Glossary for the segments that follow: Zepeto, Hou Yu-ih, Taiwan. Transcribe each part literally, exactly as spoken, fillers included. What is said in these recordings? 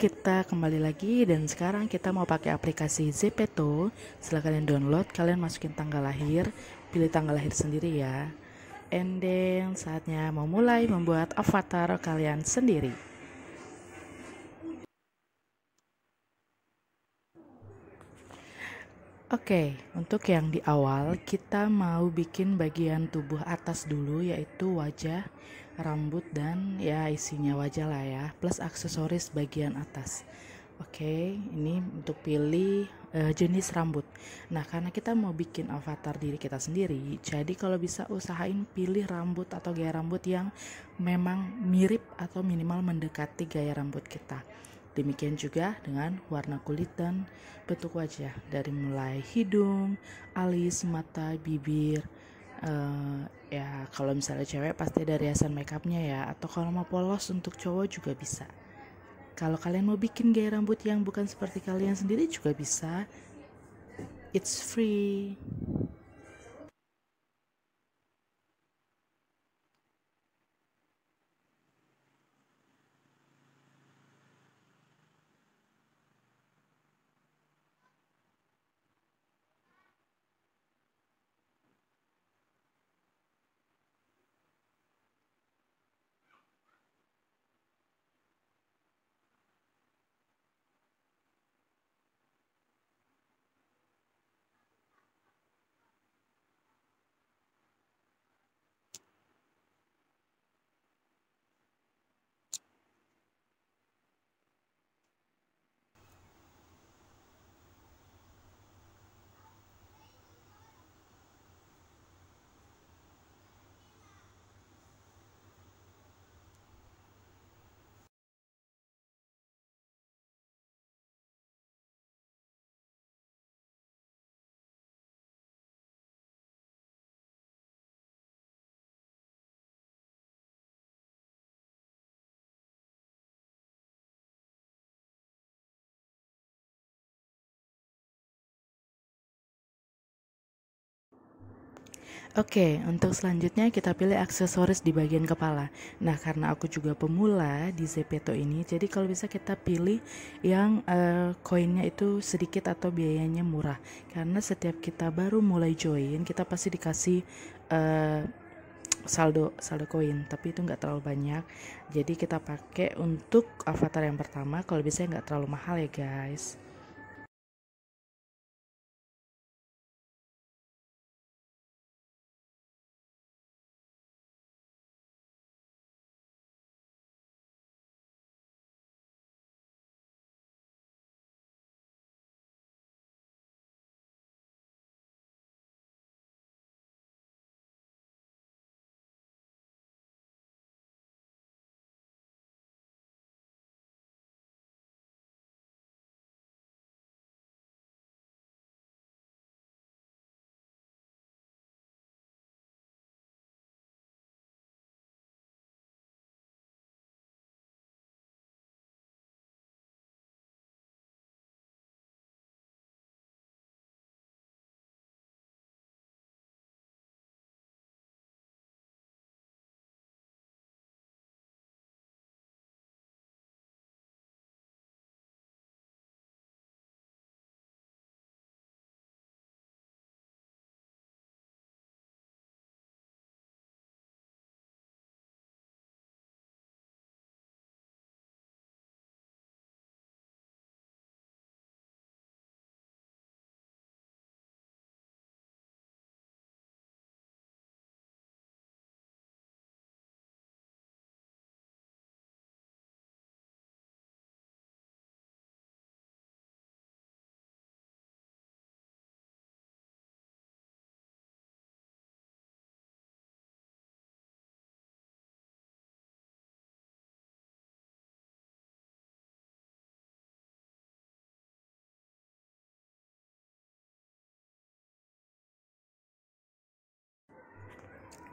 kita kembali lagi dan sekarang kita mau pakai aplikasi Zepeto. Setelah kalian download, kalian masukin tanggal lahir, pilih tanggal lahir sendiri ya. And then saatnya mau mulai membuat avatar kalian sendiri. Oke, untuk yang di awal kita mau bikin bagian tubuh atas dulu, yaitu wajah, rambut, dan ya isinya wajah lah ya, plus aksesoris bagian atas. Oke, ini untuk pilih uh, jenis rambut. Nah, karena kita mau bikin avatar diri kita sendiri, jadi kalau bisa usahain pilih rambut atau gaya rambut yang memang mirip atau minimal mendekati gaya rambut kita. Demikian juga dengan warna kulit dan bentuk wajah, dari mulai hidung, alis, mata, bibir. Uh, ya kalau misalnya cewek pasti ada riasan makeupnya ya, atau kalau mau polos untuk cowok juga bisa. Kalau kalian mau bikin gaya rambut yang bukan seperti kalian sendiri juga bisa, it's free. Oke, untuk selanjutnya kita pilih aksesoris di bagian kepala. Nah, karena aku juga pemula di Zepeto ini, jadi kalau bisa kita pilih yang koinnya uh, itu sedikit atau biayanya murah. Karena setiap kita baru mulai join, kita pasti dikasih uh, saldo saldo koin, tapi itu nggak terlalu banyak. Jadi kita pakai untuk avatar yang pertama, kalau bisa nggak terlalu mahal ya guys.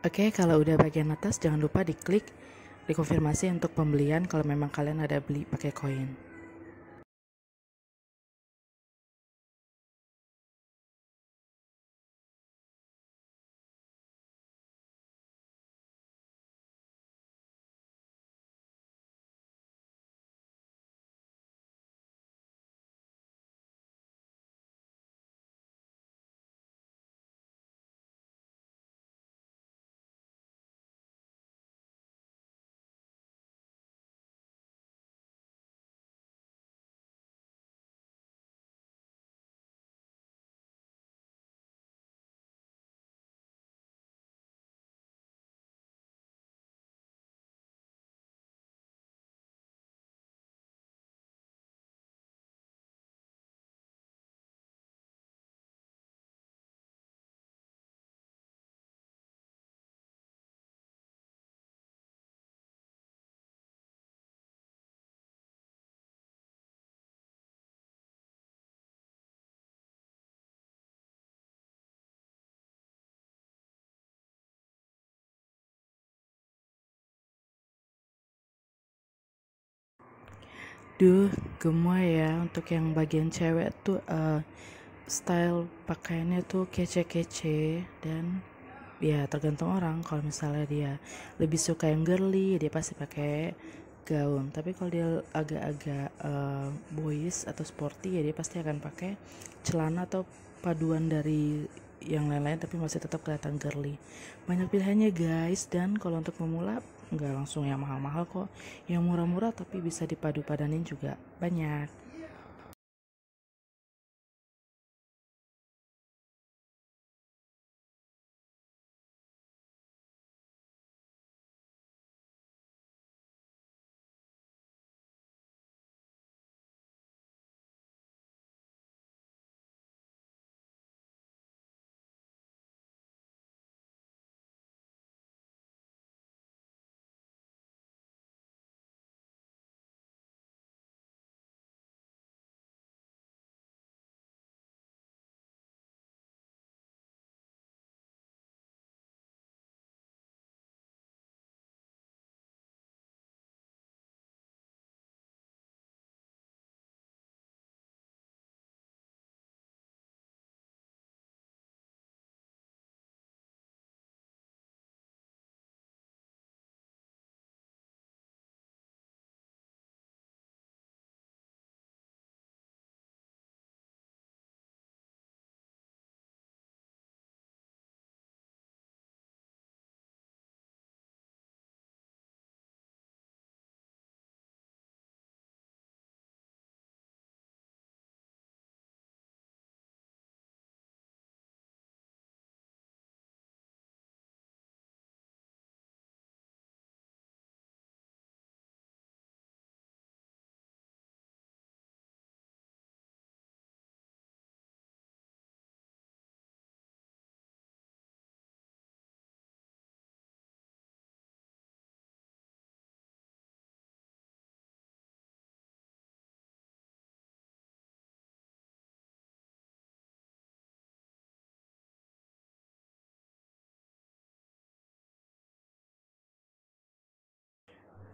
Oke, okay, kalau udah bagian atas jangan lupa diklik dikonfirmasi untuk pembelian kalau memang kalian ada beli pakai koin. Duh, gemoy ya. Untuk yang bagian cewek tuh uh, style pakaiannya tuh kece-kece, dan ya tergantung orang. Kalau misalnya dia lebih suka yang girly, dia pasti pakai gaun. Tapi kalau dia agak-agak uh, boyish atau sporty, ya dia pasti akan pakai celana atau paduan dari yang lain-lain tapi masih tetap kelihatan girly. Banyak pilihannya guys, dan kalau untuk pemula nggak langsung yang mahal-mahal kok, yang murah-murah tapi bisa dipadu-padanin juga banyak.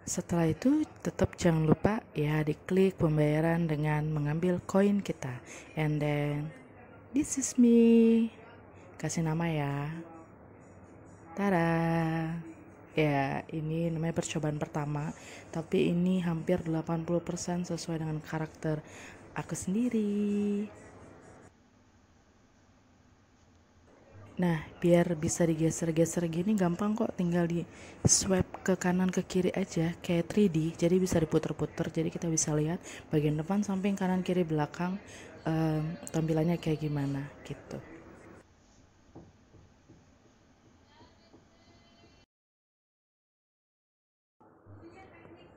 Setelah itu tetap jangan lupa ya diklik pembayaran dengan mengambil koin kita. And then this is me. Kasih nama ya. Tada. Ya, ini namanya percobaan pertama, tapi ini hampir delapan puluh persen sesuai dengan karakter aku sendiri. Nah, biar bisa digeser-geser gini gampang kok, tinggal di swipe ke kanan ke kiri aja kayak tiga D. Jadi bisa diputer-puter, jadi kita bisa lihat bagian depan, samping, kanan, kiri, belakang, um, tampilannya kayak gimana gitu.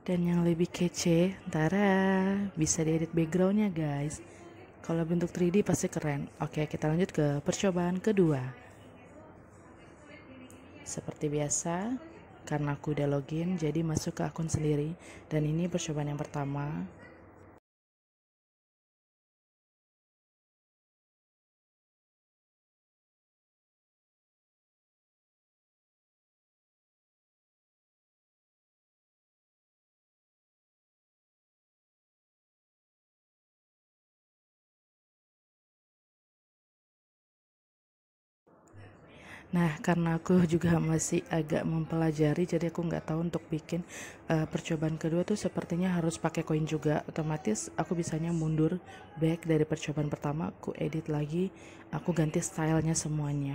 Dan yang lebih kece, tara, bisa diedit backgroundnya guys. Kalau bentuk tiga D pasti keren. Oke, kita lanjut ke percobaan kedua. Seperti biasa, karena aku udah login, jadi masuk ke akun sendiri. Dan ini percobaan yang pertama. Nah, karena aku juga masih agak mempelajari, jadi aku nggak tahu untuk bikin uh, percobaan kedua tuh sepertinya harus pakai koin juga. Otomatis aku bisanya mundur back dari percobaan pertama, aku edit lagi, aku ganti stylenya semuanya.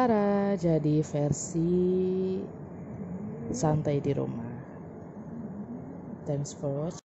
sementara jadi versi santai di rumah. Thanks for watching.